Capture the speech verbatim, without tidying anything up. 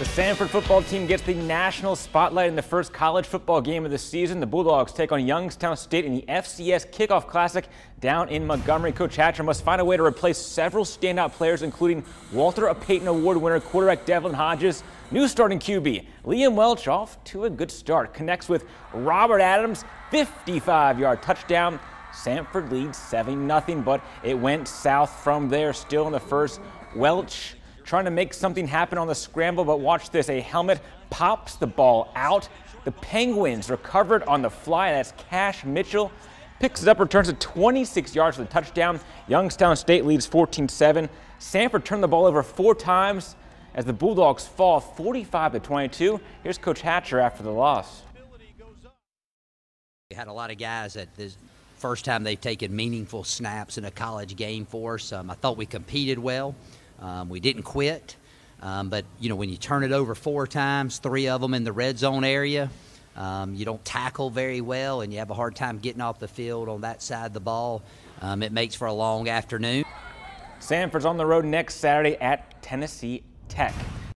The Samford football team gets the national spotlight in the first college football game of the season. The Bulldogs take on Youngstown State in the F C S Kickoff Classic down in Montgomery. Coach Hatcher must find a way to replace several standout players, including Walter Payton Award winner quarterback Devlin Hodges. New starting Q B Liam Welch off to a good start. Connects with Robert Adams, fifty-five yard touchdown. Samford leads seven nothing, but it went south from there. Still in the first, Welch trying to make something happen on the scramble, but watch this. A helmet pops the ball out. The Penguins recovered on the fly. That's Cash Mitchell. Picks it up, returns it twenty-six yards for the touchdown. Youngstown State leads fourteen seven. Samford turned the ball over four times as the Bulldogs fall forty-five to twenty-two. Here's Coach Hatcher after the loss. We had a lot of guys at this first time they've taken meaningful snaps in a college game for us. Um, I thought we competed well. Um, we didn't quit, um, but, you know, when you turn it over four times, three of them in the red zone area, um, you don't tackle very well, and you have a hard time getting off the field on that side of the ball. Um, it makes for a long afternoon. Samford's on the road next Saturday at Tennessee Tech.